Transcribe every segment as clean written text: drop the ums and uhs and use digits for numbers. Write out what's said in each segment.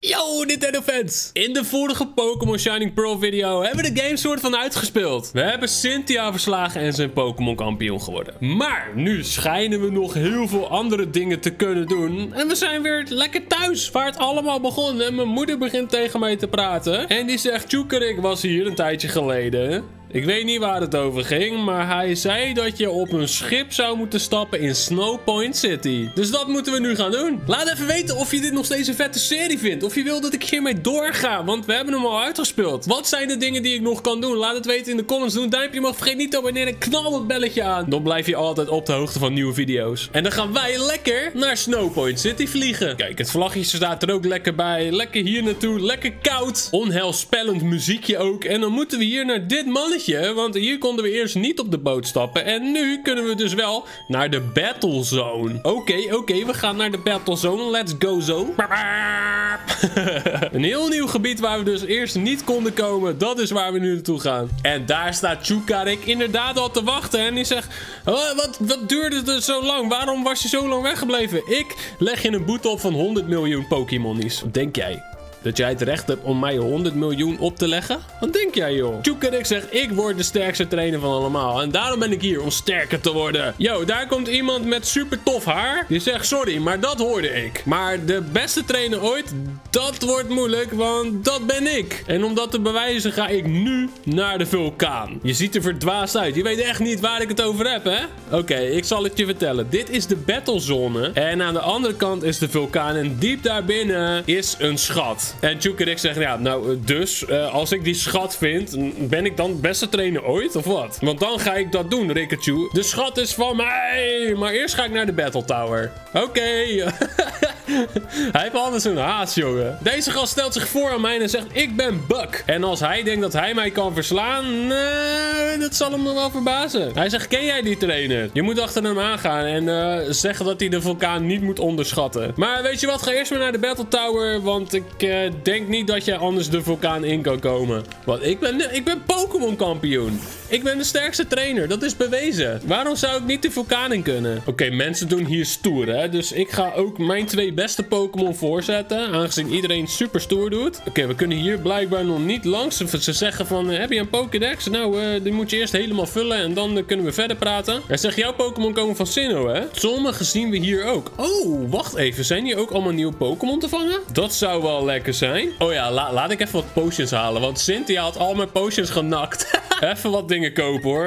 Yo Nintendo fans! In de vorige Pokémon Shining Pearl video hebben we de game soort van uitgespeeld. We hebben Cynthia verslagen en zijn Pokémon kampioen geworden. Maar nu schijnen we nog heel veel andere dingen te kunnen doen. En we zijn weer lekker thuis waar het allemaal begon. En mijn moeder begint tegen mij te praten. En die zegt, Chukarik was hier een tijdje geleden. Ik weet niet waar het over ging, maar hij zei dat je op een schip zou moeten stappen in Snowpoint City. Dus dat moeten we nu gaan doen. Laat even weten of je dit nog steeds een vette serie vindt. Of je wil dat ik hiermee doorga, want we hebben hem al uitgespeeld. Wat zijn de dingen die ik nog kan doen? Laat het weten in de comments. Doe een duimpje omhoog, vergeet niet te abonneren en knal het belletje aan. Dan blijf je altijd op de hoogte van nieuwe video's. En dan gaan wij lekker naar Snowpoint City vliegen. Kijk, het vlaggetje staat er ook lekker bij. Lekker hier naartoe, lekker koud. Onheilspellend muziekje ook. En dan moeten we hier naar dit mannetje. Want hier konden we eerst niet op de boot stappen. En nu kunnen we dus wel naar de battle zone. Oké, we gaan naar de battle zone. Let's go zo. Een heel nieuw gebied waar we dus eerst niet konden komen. Dat is waar we nu naartoe gaan. En daar staat Chukarik inderdaad al te wachten. En die zegt, wat duurde het zo lang? Waarom was je zo lang weggebleven? Ik leg je een boete op van 100 miljoen Pokémonies. Denk jij dat jij het recht hebt om mij 100 miljoen op te leggen? Wat denk jij, joh? Chukarik zegt, ik word de sterkste trainer van allemaal. En daarom ben ik hier, om sterker te worden. Yo, daar komt iemand met super tof haar. Die zegt, sorry, maar dat hoorde ik. Maar de beste trainer ooit, dat wordt moeilijk, want dat ben ik. En om dat te bewijzen ga ik nu naar de vulkaan. Je ziet er verdwaasd uit. Je weet echt niet waar ik het over heb, hè? Oké, ik zal het je vertellen. Dit is de battle zone. En aan de andere kant is de vulkaan. En diep daarbinnen is een schat. En Chukarik zegt, ja, nou, dus als ik die schat vind, ben ik dan beste trainer ooit, of wat? Want dan ga ik dat doen, Rickachu. De schat is van mij, maar eerst ga ik naar de Battle Tower. Oké. Hij heeft anders een haast, jongen. Deze gast stelt zich voor aan mij en zegt, ik ben Buck. En als hij denkt dat hij mij kan verslaan, dat zal hem nog wel verbazen. Hij zegt, ken jij die trainer? Je moet achter hem aangaan en zeggen dat hij de vulkaan niet moet onderschatten. Maar weet je wat, ga eerst maar naar de Battle Tower, want ik denk niet dat jij anders de vulkaan in kan komen. Want ik ben Pokémon kampioen. Ik ben de sterkste trainer, dat is bewezen. Waarom zou ik niet de vulkaan in kunnen? Oké, mensen doen hier stoer, hè. Dus ik ga ook mijn twee beste Pokémon voorzetten. Aangezien iedereen super stoer doet. Oké, we kunnen hier blijkbaar nog niet langs. Ze zeggen van, heb je een Pokédex? Nou, die moet je eerst helemaal vullen en dan kunnen we verder praten. Hij zegt, jouw Pokémon komen van Sinnoh, hè? Sommige zien we hier ook. Oh, wacht even. Zijn hier ook allemaal nieuwe Pokémon te vangen? Dat zou wel lekker zijn. Oh ja, laat ik even wat potions halen. Want Cynthia had al mijn potions genakt. Even wat dingen kopen, hoor.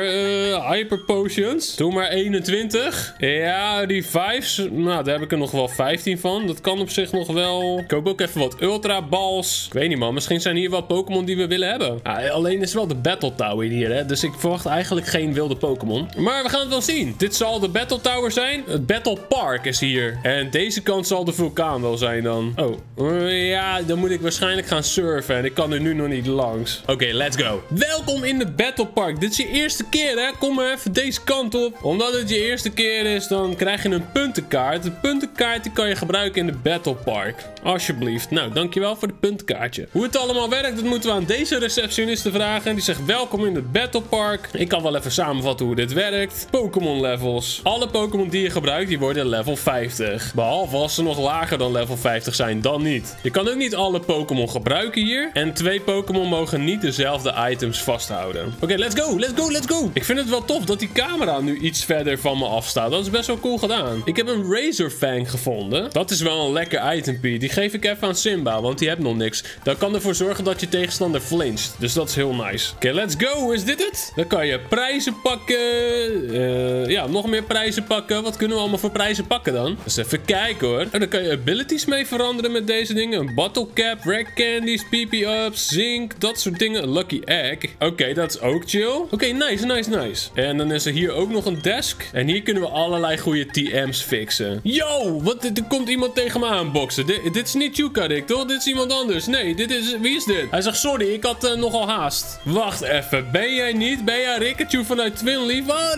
Hyper potions. Doe maar 21. Ja, die 5's. Nou, daar heb ik er nog wel 15 van. Dat kan op zich nog wel. Koop ook even wat ultra balls. Ik weet niet, man. Misschien zijn hier wel Pokémon die we willen hebben. Ah, alleen is wel de Battle Tower hier, hè. Dus ik verwacht eigenlijk geen wilde Pokémon. Maar we gaan het wel zien. Dit zal de Battle Tower zijn. Het Battle Park is hier. En deze kant zal de vulkaan wel zijn dan. Oh. Ja, dan moet ik waarschijnlijk gaan surfen. En ik kan er nu nog niet langs. Oké, let's go. Welkom in de Battle Park. Dit is je eerste keer, hè? Kom maar even deze kant op. Omdat het je eerste keer is, dan krijg je een puntenkaart. De puntenkaart die kan je gebruiken in de Battle Park. Alsjeblieft. Nou, dankjewel voor het puntenkaartje. Hoe het allemaal werkt, dat moeten we aan deze receptioniste vragen. Die zegt, welkom in de Battle Park. Ik kan wel even samenvatten hoe dit werkt. Pokémon levels. Alle Pokémon die je gebruikt, die worden level 50. Behalve als ze nog lager dan level 50 zijn, dan niet. Je kan ook niet alle Pokémon gebruiken hier. En 2 Pokémon mogen niet dezelfde items vasthouden. Oké, let's go, let's go, let's go. Ik vind het wel tof dat die camera nu iets verder van me afstaat. Dat is best wel cool gedaan. Ik heb een Razor Fang gevonden. Dat is wel een lekker itempie. Die geef ik even aan Simba, want die heeft nog niks. Dat kan ervoor zorgen dat je tegenstander flincht. Dus dat is heel nice. Oké, let's go. Is dit het? Dan kan je prijzen pakken. Ja, nog meer prijzen pakken. Wat kunnen we allemaal voor prijzen pakken dan? Dus even kijken, hoor. En dan kan je abilities mee veranderen met deze dingen. Een bottle cap, rare candies, PP-ups, zinc, dat soort dingen. Lucky egg. Oké, dat is ook chill. Oké, nice, nice, nice. En dan is er hier ook nog een desk. En hier kunnen we allerlei goede TM's fixen. Yo, wat? Er komt iemand tegen me aanboksen. Dit is niet Chukarik, toch? Dit is iemand anders. Nee, dit is... Wie is dit? Hij zegt, sorry, ik had nogal haast. Wacht even. Ben jij niet? Ben jij Rickachu vanuit Twin Leaf? Oh,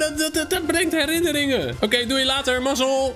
dat brengt herinneringen. Oké, doe je later, mazzel.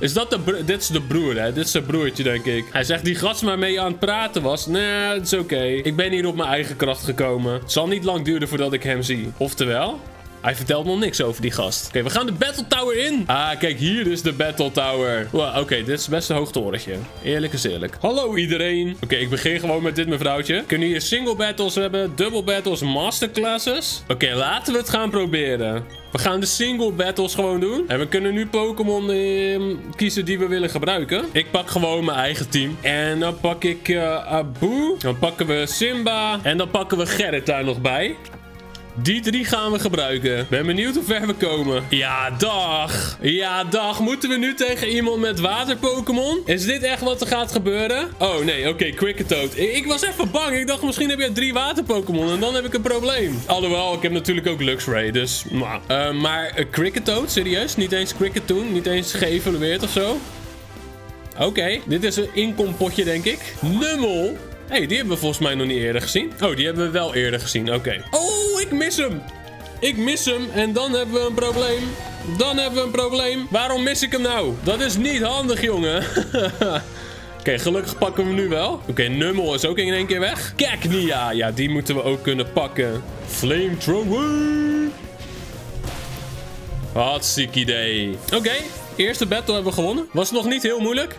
Is dat dit is de broer, hè? Dit is zijn broertje, denk ik. Hij zegt, die gast waarmee je aan het praten was. Nee, dat is oké. Ik ben hier op mijn eigen kracht gekomen. Het zal niet lang duren voordat ik hem zie. Oftewel... Hij vertelt nog niks over die gast. Oké, we gaan de Battle Tower in. Ah, kijk, hier is de Battle Tower. Wow, oké, dit is best een hoog torentje. Eerlijk is eerlijk. Hallo iedereen. Oké, ik begin gewoon met dit mevrouwtje. We kunnen hier single battles hebben, double battles, masterclasses. Oké, laten we het gaan proberen. We gaan de single battles gewoon doen. En we kunnen nu Pokémon kiezen die we willen gebruiken. Ik pak gewoon mijn eigen team. En dan pak ik Abu. Dan pakken we Simba. En dan pakken we Gerrit daar nog bij. Die drie gaan we gebruiken. Ben benieuwd hoe ver we komen. Ja, dag. Ja, dag. Moeten we nu tegen iemand met water-Pokémon? Is dit echt wat er gaat gebeuren? Oh, nee. Oké, Cricketoad. Ik was even bang. Ik dacht, misschien heb je 3 water-Pokémon. En dan heb ik een probleem. Alhoewel, ik heb natuurlijk ook Luxray. Dus, maar Cricketoad? Serieus? Niet eens Cricketoon? Niet eens geëvalueerd of zo? Oké, dit is een inkompotje, denk ik. Nummel. Hé, die hebben we volgens mij nog niet eerder gezien. Oh, die hebben we wel eerder gezien. Oké. Oh, ik mis hem. Ik mis hem. En dan hebben we een probleem. Dan hebben we een probleem. Waarom mis ik hem nou? Dat is niet handig, jongen. Oké, gelukkig pakken we hem nu wel. Oké, Nummel is ook in één keer weg. Keknia. Ja, die moeten we ook kunnen pakken. Flamethrower. Wat ziek idee. Oké. Eerste battle hebben we gewonnen. Was nog niet heel moeilijk.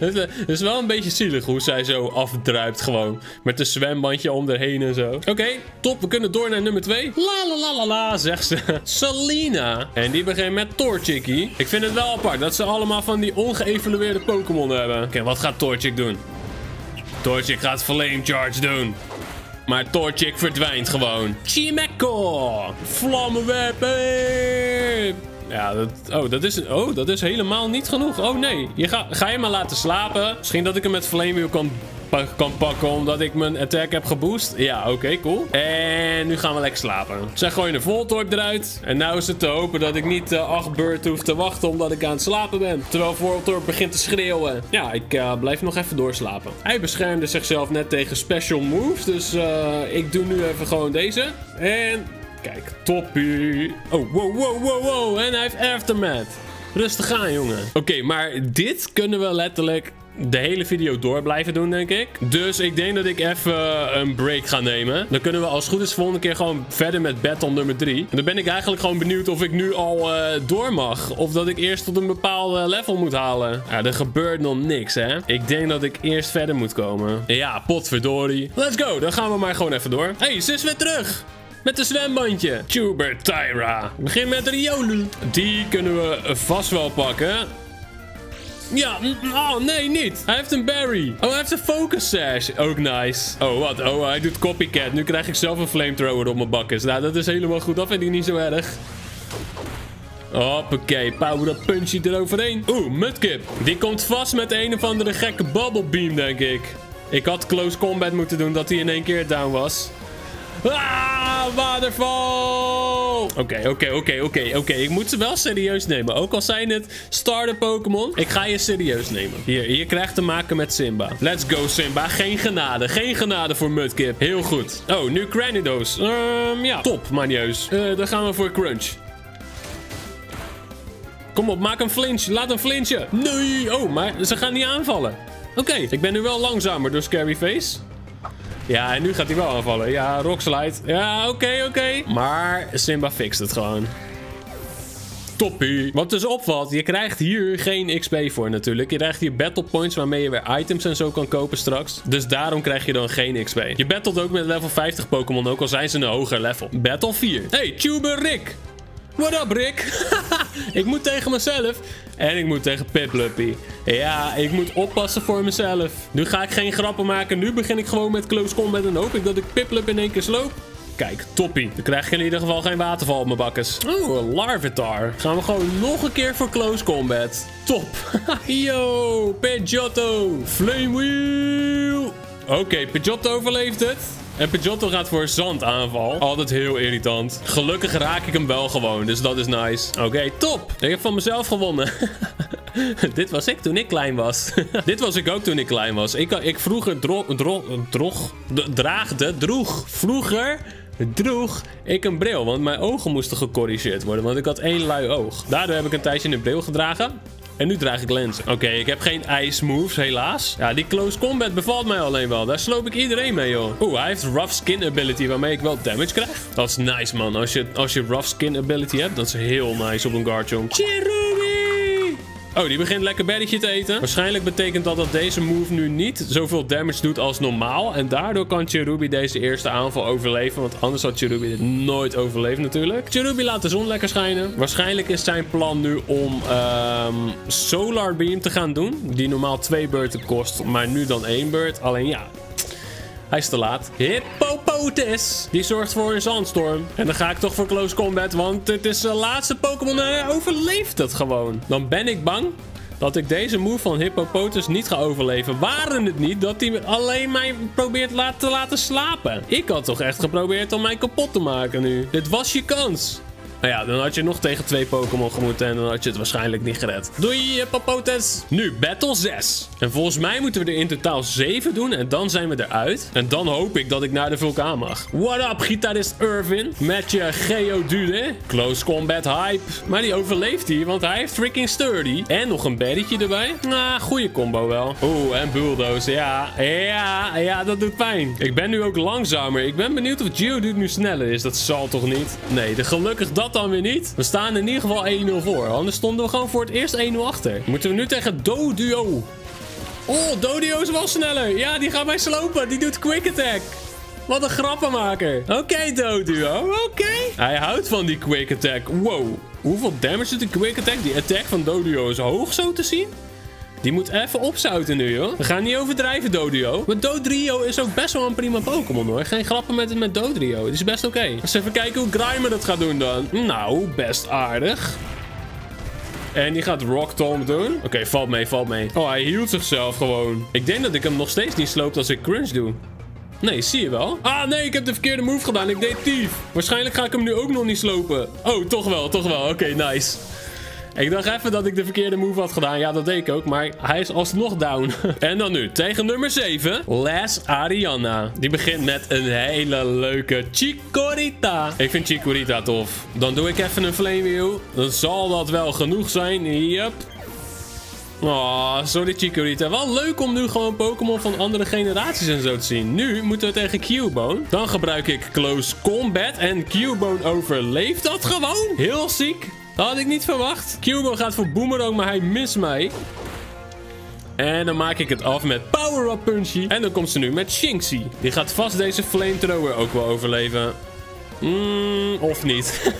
Het is wel een beetje zielig hoe zij zo afdruipt gewoon. Met een zwembandje om erheen en zo. Oké, top. We kunnen door naar nummer 2. La la la la, zegt ze. Selina. En die begint met Torchic. Ik vind het wel apart dat ze allemaal van die ongeëvalueerde Pokémon hebben. Oké, wat gaat Torchic doen? Torchic gaat Flame Charge doen. Maar Torchic verdwijnt gewoon. Chimeko. Vlammenwerpen. Ja, dat is helemaal niet genoeg. Oh nee, ga je maar laten slapen. Misschien dat ik hem met Flamewheel kan pakken omdat ik mijn attack heb geboost. Ja, oké, cool. En nu gaan we lekker slapen. Zij gooien een Voltorp eruit. En nou is het te hopen dat ik niet 8 beurten hoef te wachten omdat ik aan het slapen ben. Terwijl Voltorp begint te schreeuwen. Ja, ik blijf nog even doorslapen. Hij beschermde zichzelf net tegen special moves. Dus ik doe nu even gewoon deze. En... kijk, toppie. Oh, wow, wow, wow, wow. En hij heeft Aftermath. Rustig aan, jongen. Oké, maar dit kunnen we letterlijk de hele video door blijven doen, denk ik. Dus ik denk dat ik even een break ga nemen. Dan kunnen we als het goed is volgende keer gewoon verder met battle nummer 3. En dan ben ik eigenlijk gewoon benieuwd of ik nu al door mag. Of dat ik eerst tot een bepaald level moet halen. Ja, er gebeurt nog niks, hè. Ik denk dat ik eerst verder moet komen. Ja, potverdorie. Let's go. Dan gaan we maar gewoon even door. Hé, ze is weer terug. Met een zwembandje. Tuber Tyra. Begin met Riolu. Die kunnen we vast wel pakken. Ja, oh nee, niet. Hij heeft een berry. Oh, hij heeft een focus sash. Ook nice. Oh, wat? Oh, hij doet copycat. Nu krijg ik zelf een flamethrower op mijn bakkes. Nou, dat is helemaal goed. Dat vind ik niet zo erg. Hoppakee, power up punchy eroverheen. Oeh, Mudkip. Die komt vast met een of andere gekke bubble beam, denk ik. Ik had close combat moeten doen dat hij in één keer down was. Ah, waterval! Oké. Ik moet ze wel serieus nemen. Ook al zijn het starter Pokémon. Ik ga je serieus nemen. Hier krijg je te maken met Simba. Let's go, Simba. Geen genade. Geen genade voor Mudkip. Heel goed. Oh, nu Cranidos. Ja. Top, manieus. Dan gaan we voor Crunch. Kom op, maak een flinch. Laat hem flinchen. Nee. Oh, maar ze gaan niet aanvallen. Oké. Ik ben nu wel langzamer door Scary Face. Ja, en nu gaat hij wel aanvallen. Ja, Rockslide. Ja, oké. Maar Simba fixt het gewoon. Toppie. Wat dus opvalt, je krijgt hier geen XP voor natuurlijk. Je krijgt hier battle points waarmee je weer items en zo kan kopen straks. Dus daarom krijg je dan geen XP. Je battelt ook met level 50 Pokémon, ook al zijn ze een hoger level. Battle 4. Hey, Chukarik. What up, Rick? Ik moet tegen mezelf. En ik moet tegen Piplupie. Ja, ik moet oppassen voor mezelf. Nu ga ik geen grappen maken. Nu begin ik gewoon met close combat. En hoop ik dat ik Piplup in één keer sloop. Kijk, toppie. Dan krijg ik in ieder geval geen waterval op mijn bakkes. Oh, een Larvitar. Gaan we gewoon nog een keer voor close combat. Top. Yo, Pagiotto. Flamewheel. Oké, Pagiotto overleeft het. En Pagiotto gaat voor zandaanval. Altijd heel irritant. Gelukkig raak ik hem wel gewoon. Dus dat is nice. Oké, top. Ik heb van mezelf gewonnen. Dit was ik toen ik klein was. Dit was ik ook toen ik klein was. Ik vroeger droeg ik een bril. Want mijn ogen moesten gecorrigeerd worden. Want ik had één lui oog. Daardoor heb ik een tijdje een bril gedragen. En nu draag ik lenzen. Oké, ik heb geen ice moves, helaas. Ja, die close combat bevalt mij alleen wel. Daar sloop ik iedereen mee, joh. Oeh, hij heeft rough skin ability, waarmee ik wel damage krijg. Dat is nice, man. Als je rough skin ability hebt, dat is heel nice op een Garchomp. Cherubi! Oh, die begint lekker berrytje te eten. Waarschijnlijk betekent dat dat deze move nu niet zoveel damage doet als normaal. En daardoor kan Cherubi deze eerste aanval overleven. Want anders had Cherubi dit nooit overleefd natuurlijk. Cherubi laat de zon lekker schijnen. Waarschijnlijk is zijn plan nu om Solar Beam te gaan doen. Die normaal 2 beurten kost, maar nu dan 1 beurt. Alleen ja, hij is te laat. Hippopotas. Die zorgt voor een zandstorm. En dan ga ik toch voor close combat. Want het is de laatste Pokémon. Hij overleeft het gewoon. Dan ben ik bang dat ik deze move van Hippopotas niet ga overleven. Waren het niet dat hij alleen mij probeert te laten slapen. Ik had toch echt geprobeerd om mij kapot te maken nu. Dit was je kans. Nou ja, dan had je nog tegen 2 Pokémon gemoeten en dan had je het waarschijnlijk niet gered. Doei, Hippopotas! Nu, battle 6. En volgens mij moeten we er in totaal 7 doen en dan zijn we eruit. En dan hoop ik dat ik naar de vulkaan mag. What up, gitarist Irvin? Met je Geodude. Close combat hype. Maar die overleeft hier, want hij heeft freaking sturdy. En nog een berrytje erbij. Ah, goede combo wel. Oeh, en bulldoze. Ja, dat doet pijn. Ik ben nu ook langzamer. Ik ben benieuwd of Geodude nu sneller is. Dat zal toch niet? Nee, gelukkig dat dan weer niet. We staan in ieder geval 1-0 voor. Anders stonden we gewoon voor het eerst 1-0 achter. Moeten we nu tegen Doduo. Oh, Doduo is wel sneller. Ja, die gaat mij slopen. Die doet quick attack. Wat een grappenmaker. Oké, Doduo. Oké. Hij houdt van die quick attack. Wow. Hoeveel damage doet die quick attack? Die attack van Doduo is hoog zo te zien. Die moet even opzouten nu, joh. We gaan niet overdrijven, Doduo. Maar Dodrio is ook best wel een prima Pokémon, hoor. Geen grappen met Dodrio. Het is best oké. Eens even kijken hoe Grimer dat gaat doen dan. Nou, best aardig. En die gaat Rock Tomb doen. Oké, valt mee, valt mee. Oh, hij hield zichzelf gewoon. Ik denk dat ik hem nog steeds niet sloop als ik Crunch doe. Nee, zie je wel. Ah, nee, ik heb de verkeerde move gedaan. Ik deed Thief. Waarschijnlijk ga ik hem nu ook nog niet slopen. Oh, toch wel, toch wel. Oké, nice. Ik dacht even dat ik de verkeerde move had gedaan. Ja, dat deed ik ook. Maar hij is alsnog down. En dan nu tegen nummer 7. Les Ariana. Die begint met een hele leuke Chikorita. Ik vind Chikorita tof. Dan doe ik even een Flame Wheel. Dan zal dat wel genoeg zijn. Yup. Oh, sorry Chikorita. Wel leuk om nu gewoon Pokémon van andere generaties en zo te zien. Nu moeten we tegen Cubone. Dan gebruik ik Close Combat. En Cubone overleeft dat gewoon. Heel ziek. Dat had ik niet verwacht. Cubone gaat voor Boomerang, maar hij mist mij. En dan maak ik het af met Power-Up Punchy. En dan komt ze nu met Shinxie. Die gaat vast deze Flamethrower ook wel overleven. Of niet.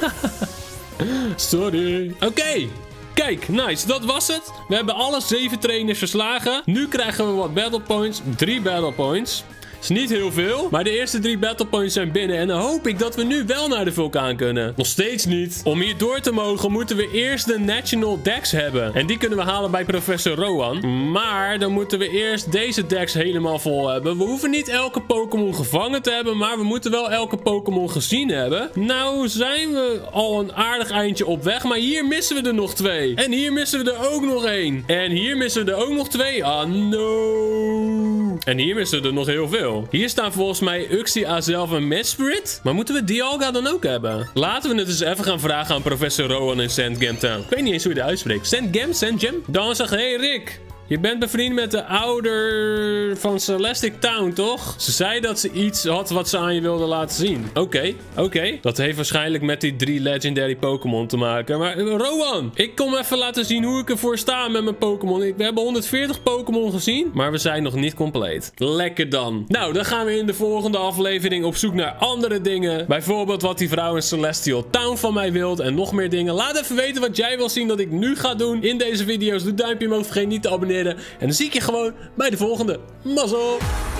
Sorry. Oké. Kijk, nice. Dat was het. We hebben alle 7 trainers verslagen. Nu krijgen we wat battle points. 3 battle points. Is niet heel veel, maar de eerste 3 battle points zijn binnen. En dan hoop ik dat we nu wel naar de vulkaan kunnen. Nog steeds niet. Om hier door te mogen moeten we eerst de National Dex hebben. En die kunnen we halen bij Professor Rowan. Maar dan moeten we eerst deze Dex helemaal vol hebben. We hoeven niet elke Pokémon gevangen te hebben, maar we moeten wel elke Pokémon gezien hebben. Nou zijn we al een aardig eindje op weg, maar hier missen we er nog 2. En hier missen we er ook nog 1. En hier missen we er ook nog 2. Ah, no. En hier missen er nog heel veel. Hier staan volgens mij Uxia zelf en Mesprit. Maar moeten we Dialga dan ook hebben? Laten we het eens even gaan vragen aan Professor Rowan in Sandgem Town. Ik weet niet eens hoe je dat uitspreekt. Sandgem? Dan zegt: hey Rick, je bent bevriend met de ouder van Celestic Town, toch? Ze zei dat ze iets had wat ze aan je wilde laten zien. Oké. Dat heeft waarschijnlijk met die 3 legendary Pokémon te maken. Maar Rowan, ik kom even laten zien hoe ik ervoor sta met mijn Pokémon. We hebben 140 Pokémon gezien, maar we zijn nog niet compleet. Lekker dan. Nou, dan gaan we in de volgende aflevering op zoek naar andere dingen. Bijvoorbeeld wat die vrouw in Celestial Town van mij wilt en nog meer dingen. Laat even weten wat jij wil zien dat ik nu ga doen in deze video's. Doe duimpje omhoog, vergeet niet te abonneren. En dan zie ik je gewoon bij de volgende. Mazzel!